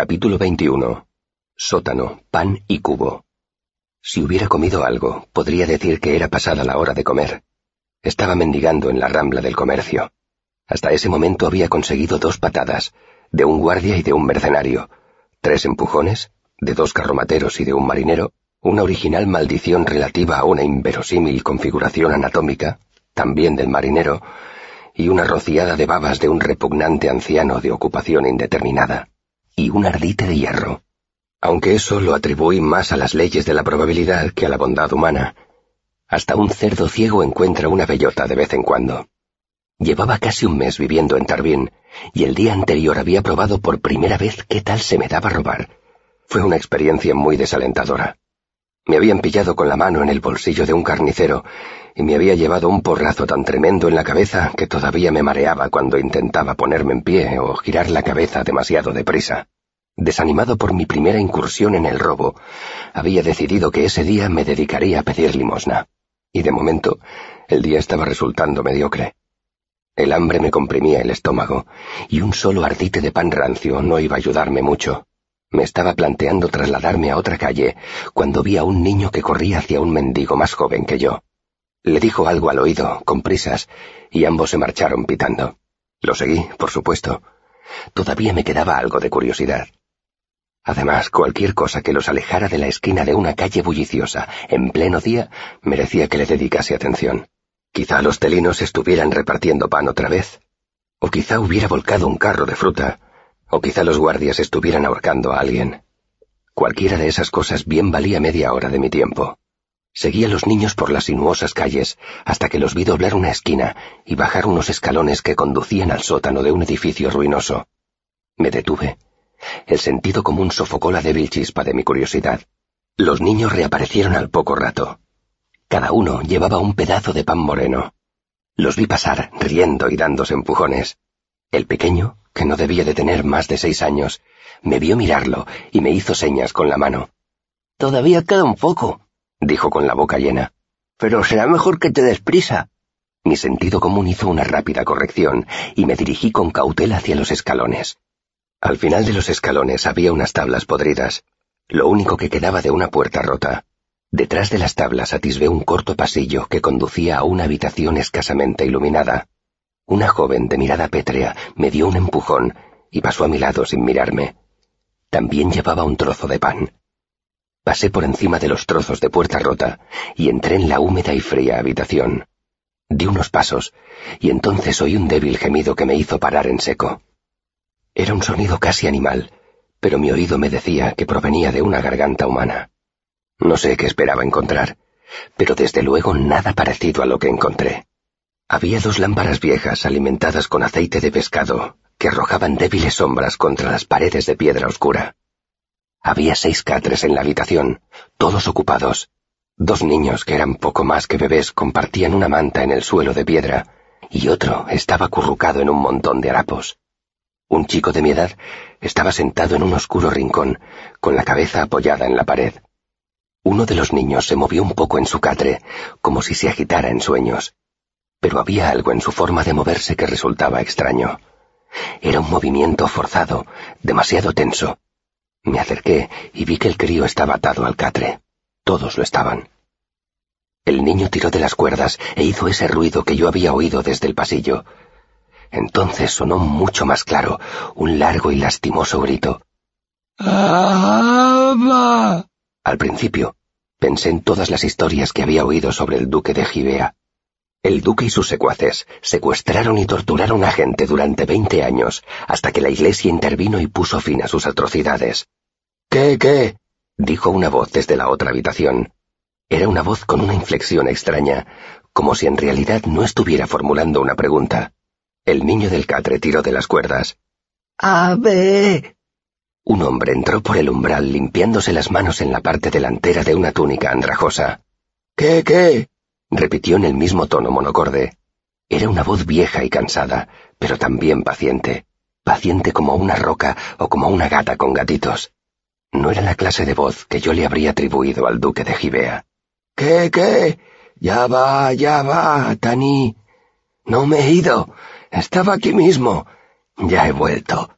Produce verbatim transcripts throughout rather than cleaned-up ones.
Capítulo veintiuno. Sótano, pan y cubo. Si hubiera comido algo, podría decir que era pasada la hora de comer. Estaba mendigando en la rambla del comercio. Hasta ese momento había conseguido dos patadas, de un guardia y de un mercenario, tres empujones, de dos carromateros y de un marinero, una original maldición relativa a una inverosímil configuración anatómica, también del marinero, y una rociada de babas de un repugnante anciano de ocupación indeterminada, y un ardite de hierro. Aunque eso lo atribuí más a las leyes de la probabilidad que a la bondad humana. Hasta un cerdo ciego encuentra una bellota de vez en cuando. Llevaba casi un mes viviendo en Tarvin, y el día anterior había probado por primera vez qué tal se me daba robar. Fue una experiencia muy desalentadora. Me habían pillado con la mano en el bolsillo de un carnicero, y me había llevado un porrazo tan tremendo en la cabeza que todavía me mareaba cuando intentaba ponerme en pie o girar la cabeza demasiado deprisa. Desanimado por mi primera incursión en el robo, había decidido que ese día me dedicaría a pedir limosna. Y de momento, el día estaba resultando mediocre. El hambre me comprimía el estómago, y un solo ardite de pan rancio no iba a ayudarme mucho. Me estaba planteando trasladarme a otra calle, cuando vi a un niño que corría hacia un mendigo más joven que yo. Le dijo algo al oído, con prisas, y ambos se marcharon pitando. Lo seguí, por supuesto. Todavía me quedaba algo de curiosidad. Además, cualquier cosa que los alejara de la esquina de una calle bulliciosa en pleno día merecía que le dedicase atención. Quizá los telinos estuvieran repartiendo pan otra vez, o quizá hubiera volcado un carro de fruta, o quizá los guardias estuvieran ahorcando a alguien. Cualquiera de esas cosas bien valía media hora de mi tiempo. Seguí a los niños por las sinuosas calles hasta que los vi doblar una esquina y bajar unos escalones que conducían al sótano de un edificio ruinoso. Me detuve. El sentido común sofocó la débil chispa de mi curiosidad. Los niños reaparecieron al poco rato. Cada uno llevaba un pedazo de pan moreno. Los vi pasar, riendo y dándose empujones. El pequeño, que no debía de tener más de seis años, me vio mirarlo y me hizo señas con la mano. «Todavía queda un poco», dijo con la boca llena. «Pero será mejor que te des prisa». Mi sentido común hizo una rápida corrección y me dirigí con cautela hacia los escalones. Al final de los escalones había unas tablas podridas, lo único que quedaba de una puerta rota. Detrás de las tablas atisbé un corto pasillo que conducía a una habitación escasamente iluminada. Una joven de mirada pétrea me dio un empujón y pasó a mi lado sin mirarme. También llevaba un trozo de pan. Pasé por encima de los trozos de puerta rota y entré en la húmeda y fría habitación. Di unos pasos y entonces oí un débil gemido que me hizo parar en seco. Era un sonido casi animal, pero mi oído me decía que provenía de una garganta humana. No sé qué esperaba encontrar, pero desde luego nada parecido a lo que encontré. Había dos lámparas viejas alimentadas con aceite de pescado que arrojaban débiles sombras contra las paredes de piedra oscura. Había seis catres en la habitación, todos ocupados. Dos niños que eran poco más que bebés compartían una manta en el suelo de piedra y otro estaba acurrucado en un montón de harapos. Un chico de mi edad estaba sentado en un oscuro rincón, con la cabeza apoyada en la pared. Uno de los niños se movió un poco en su catre, como si se agitara en sueños, pero había algo en su forma de moverse que resultaba extraño. Era un movimiento forzado, demasiado tenso. Me acerqué y vi que el crío estaba atado al catre. Todos lo estaban. El niño tiró de las cuerdas e hizo ese ruido que yo había oído desde el pasillo. Entonces sonó mucho más claro, un largo y lastimoso grito. ¡Abba! Al principio, pensé en todas las historias que había oído sobre el duque de Gibea. El duque y sus secuaces secuestraron y torturaron a gente durante veinte años, hasta que la iglesia intervino y puso fin a sus atrocidades. «¿Qué, qué?» dijo una voz desde la otra habitación. Era una voz con una inflexión extraña, como si en realidad no estuviera formulando una pregunta. El niño del catre tiró de las cuerdas. «¡Ave!». Un hombre entró por el umbral limpiándose las manos en la parte delantera de una túnica andrajosa. «¿Qué, qué?», repitió en el mismo tono monocorde. Era una voz vieja y cansada, pero también paciente. Paciente como una roca o como una gata con gatitos. No era la clase de voz que yo le habría atribuido al duque de Gibea. «¿Qué, qué? Ya va, ya va, Taní. No me he ido. Estaba aquí mismo. Ya he vuelto».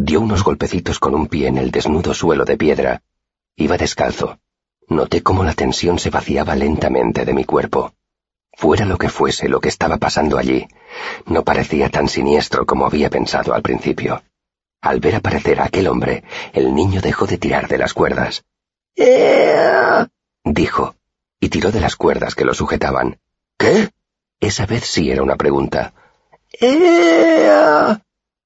Dio unos golpecitos con un pie en el desnudo suelo de piedra. Iba descalzo. Noté cómo la tensión se vaciaba lentamente de mi cuerpo. Fuera lo que fuese lo que estaba pasando allí, no parecía tan siniestro como había pensado al principio. Al ver aparecer a aquel hombre, el niño dejó de tirar de las cuerdas. —¡Eh! —dijo, y tiró de las cuerdas que lo sujetaban. —¿Qué? Esa vez sí era una pregunta. —¡Eh!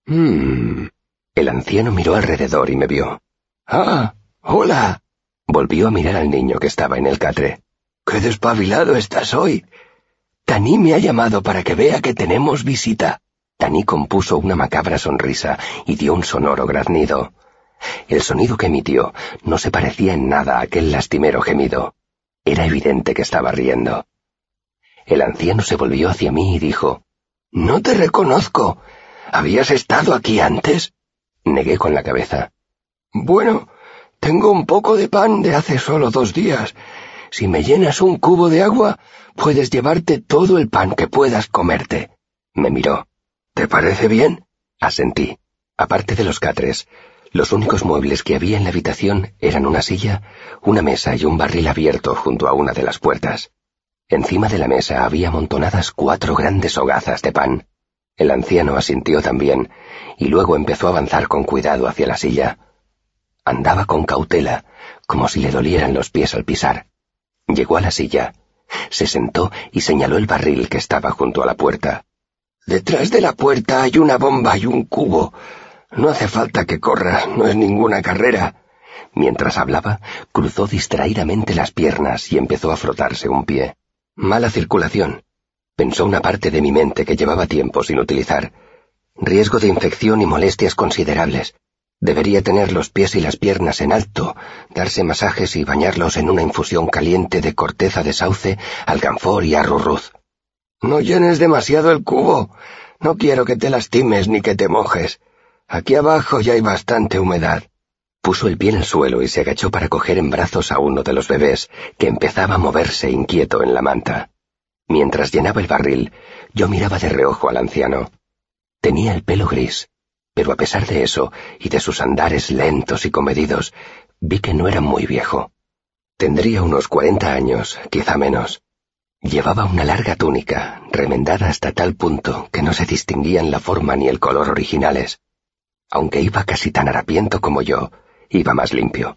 —Hmm... El anciano miró alrededor y me vio. —¡Ah! ¡Hola! Volvió a mirar al niño que estaba en el catre. —¡Qué despabilado estás hoy! —Taní me ha llamado para que vea que tenemos visita. Taní compuso una macabra sonrisa y dio un sonoro graznido. El sonido que emitió no se parecía en nada a aquel lastimero gemido. Era evidente que estaba riendo. El anciano se volvió hacia mí y dijo: —¡No te reconozco! ¿Habías estado aquí antes? Negué con la cabeza. —Bueno, tengo un poco de pan de hace solo dos días. Si me llenas un cubo de agua, puedes llevarte todo el pan que puedas comerte. Me miró. —¿Te parece bien? Asentí. Aparte de los catres, los únicos muebles que había en la habitación eran una silla, una mesa y un barril abierto junto a una de las puertas. Encima de la mesa había amontonadas cuatro grandes hogazas de pan. El anciano asintió también, y luego empezó a avanzar con cuidado hacia la silla. Andaba con cautela, como si le dolieran los pies al pisar. Llegó a la silla, se sentó y señaló el barril que estaba junto a la puerta. —Detrás de la puerta hay una bomba y un cubo. No hace falta que corras, no es ninguna carrera. Mientras hablaba, cruzó distraídamente las piernas y empezó a frotarse un pie. —Mala circulación. Pensó una parte de mi mente que llevaba tiempo sin utilizar. Riesgo de infección y molestias considerables. Debería tener los pies y las piernas en alto, darse masajes y bañarlos en una infusión caliente de corteza de sauce, alcanfor y arrurruz. —No llenes demasiado el cubo. No quiero que te lastimes ni que te mojes. Aquí abajo ya hay bastante humedad. Puso el pie en el suelo y se agachó para coger en brazos a uno de los bebés, que empezaba a moverse inquieto en la manta. Mientras llenaba el barril, yo miraba de reojo al anciano. Tenía el pelo gris, pero a pesar de eso y de sus andares lentos y comedidos, vi que no era muy viejo. Tendría unos cuarenta años, quizá menos. Llevaba una larga túnica, remendada hasta tal punto que no se distinguían la forma ni el color originales. Aunque iba casi tan harapiento como yo, iba más limpio.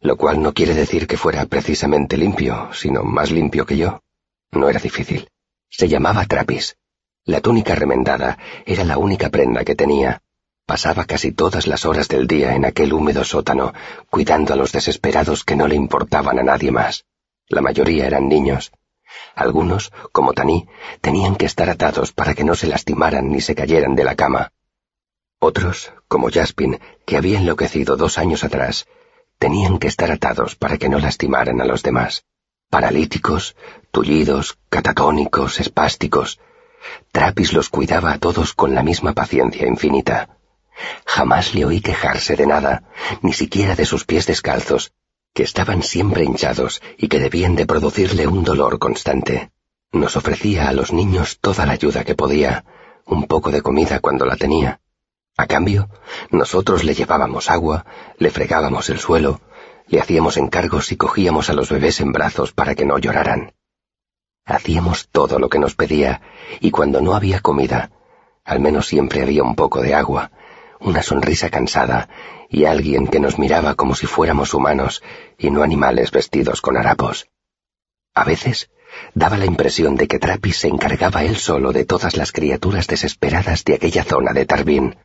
Lo cual no quiere decir que fuera precisamente limpio, sino más limpio que yo. No era difícil. Se llamaba Trapis. La túnica remendada era la única prenda que tenía. Pasaba casi todas las horas del día en aquel húmedo sótano, cuidando a los desesperados que no le importaban a nadie más. La mayoría eran niños. Algunos, como Taní, tenían que estar atados para que no se lastimaran ni se cayeran de la cama. Otros, como Jaspin, que había enloquecido dos años atrás, tenían que estar atados para que no lastimaran a los demás. Paralíticos, tullidos, catatónicos, espásticos. Trapis los cuidaba a todos con la misma paciencia infinita. Jamás le oí quejarse de nada, ni siquiera de sus pies descalzos, que estaban siempre hinchados y que debían de producirle un dolor constante. Nos ofrecía a los niños toda la ayuda que podía, un poco de comida cuando la tenía. A cambio, nosotros le llevábamos agua, le fregábamos el suelo, le hacíamos encargos y cogíamos a los bebés en brazos para que no lloraran. Hacíamos todo lo que nos pedía, y cuando no había comida, al menos siempre había un poco de agua, una sonrisa cansada y alguien que nos miraba como si fuéramos humanos y no animales vestidos con harapos. A veces daba la impresión de que Trapis se encargaba él solo de todas las criaturas desesperadas de aquella zona de Tarvin.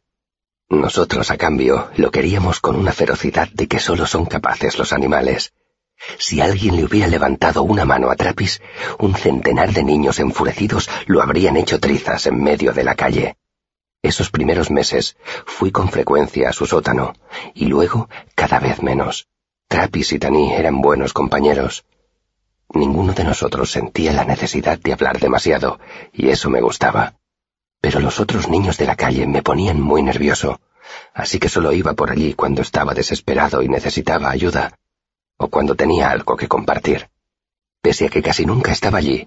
Nosotros, a cambio, lo queríamos con una ferocidad de que solo son capaces los animales. Si alguien le hubiera levantado una mano a Trapis, un centenar de niños enfurecidos lo habrían hecho trizas en medio de la calle. Esos primeros meses fui con frecuencia a su sótano, y luego cada vez menos. Trapis y Taní eran buenos compañeros. Ninguno de nosotros sentía la necesidad de hablar demasiado, y eso me gustaba. Pero los otros niños de la calle me ponían muy nervioso, así que solo iba por allí cuando estaba desesperado y necesitaba ayuda, o cuando tenía algo que compartir. Pese a que casi nunca estaba allí,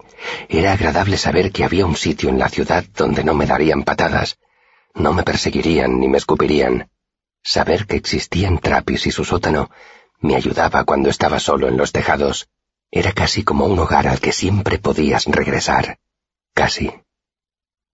era agradable saber que había un sitio en la ciudad donde no me darían patadas, no me perseguirían ni me escupirían. Saber que existían Trapis y su sótano me ayudaba cuando estaba solo en los tejados. Era casi como un hogar al que siempre podías regresar. Casi.